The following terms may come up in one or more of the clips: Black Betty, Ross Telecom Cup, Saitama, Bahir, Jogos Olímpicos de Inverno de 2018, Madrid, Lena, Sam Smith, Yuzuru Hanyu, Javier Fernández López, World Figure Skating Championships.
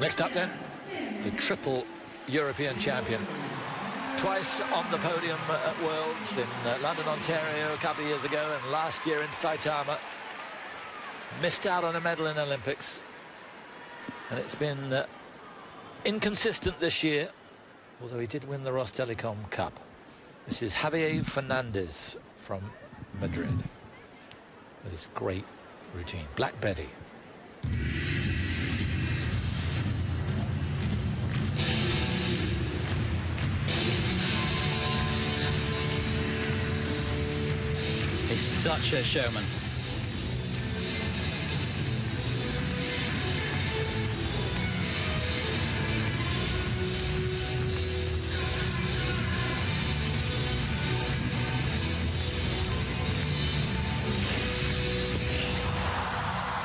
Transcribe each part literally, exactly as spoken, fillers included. Next up then, the triple European champion. Twice on the podium at Worlds, in uh, London, Ontario a couple of years ago, and last year in Saitama. Missed out on a medal in Olympics. And it's been uh, inconsistent this year, although he did win the Ross Telecom Cup. This is Javier Fernández from Madrid. With his great routine, Black Betty. He's such a showman.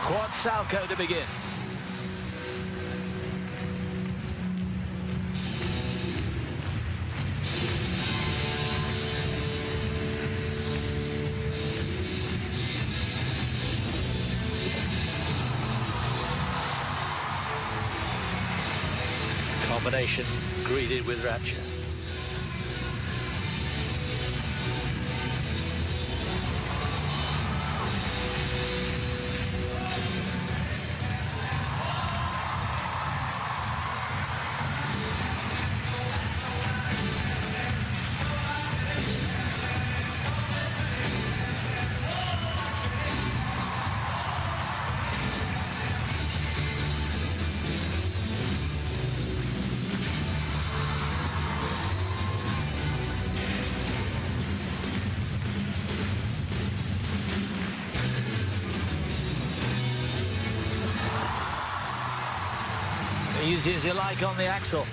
Quad Salco to begin. Combination greeted with rapture. Easy as you like on the axle.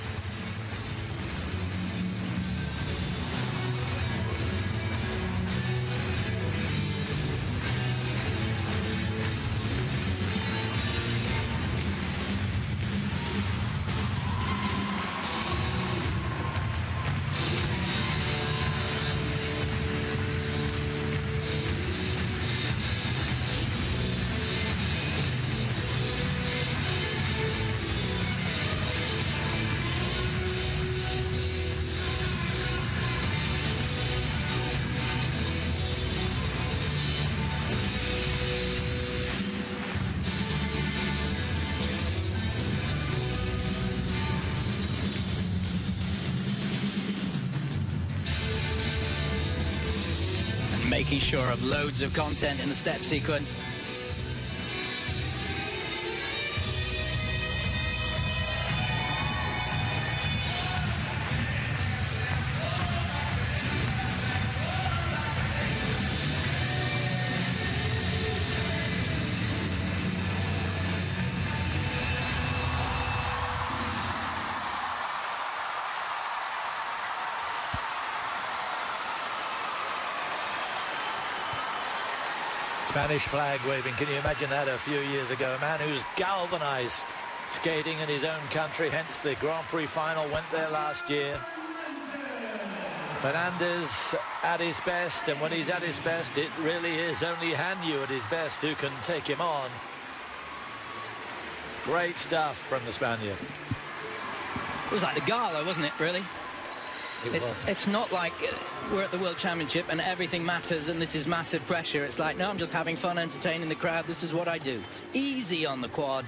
Making sure of loads of content in the step sequence. Spanish flag waving. Can you imagine that a few years ago? A man who's galvanized skating in his own country, hence the Grand Prix final went there last year. Fernandez at his best, and when he's at his best, it really is only Hanyu at his best who can take him on. Great stuff from the Spaniard. It was like the gala, wasn't it, really? It, it's not like we're at the World Championship and everything matters and this is massive pressure. It's like, no, I'm just having fun entertaining the crowd. This is what I do. Easy on the quad.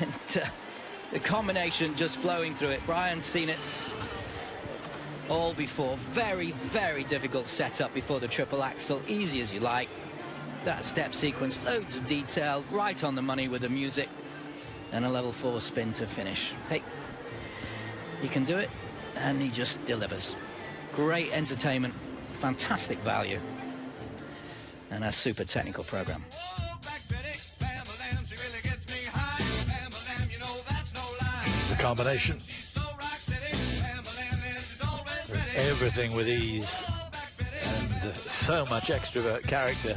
And uh, the combination just flowing through it. Brian's seen it all before. Very, very difficult setup before the triple axel. Easy as you like. That step sequence, loads of detail, right on the money with the music. And a level four spin to finish. Hey, you can do it. And he just delivers. Great entertainment, fantastic value, and a super technical program. The combination. Everything with ease and so much extrovert character.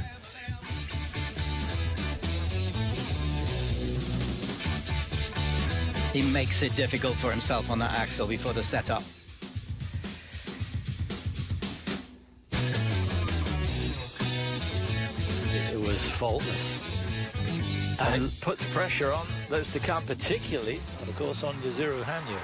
He makes it difficult for himself on that axle before the setup. It was faultless. And it puts pressure on those to come, particularly, of course, on Yuzuru Hanyu.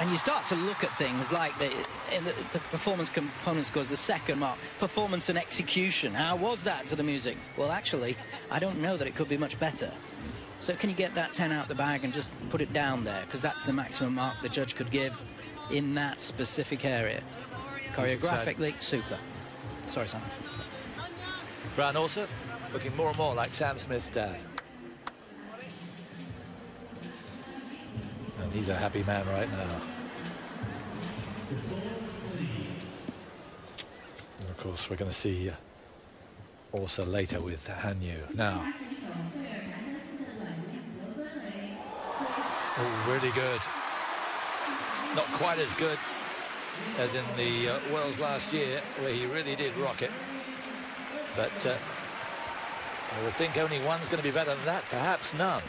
And you start to look at things like the, in the, the performance component scores, the second mark, performance and execution. How was that to the music? Well, actually, I don't know that it could be much better. So can you get that ten out the bag and just put it down there? Because that's the maximum mark the judge could give in that specific area. Choreographically, super. Sorry, Sam. Brown also looking more and more like Sam Smith's dad. And he's a happy man right now. And of course, we're going to see also later with Hanyu. Now. Oh, really good. Not quite as good as in the uh, Worlds last year, where he really did rock it. But uh, I would think only one's going to be better than that, perhaps none.